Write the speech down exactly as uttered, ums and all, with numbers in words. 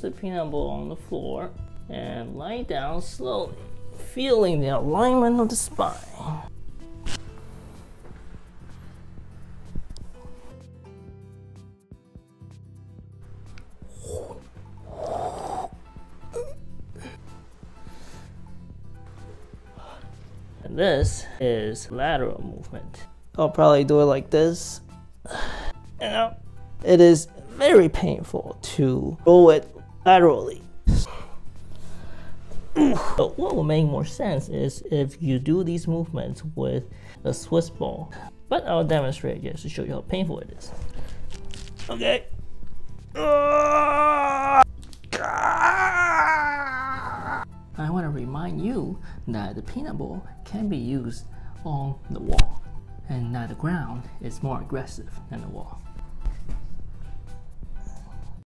place the peanut ball on the floor and lie down slowly, feeling the alignment of the spine. And this is lateral movement. I'll probably do it like this. You know, it is very painful to roll it laterally. But what will make more sense is if you do these movements with a Swiss ball. But I'll demonstrate just to show you how painful it is. Okay. Uh, I want to remind you that the peanut ball can be used on the wall, and that the ground is more aggressive than the wall.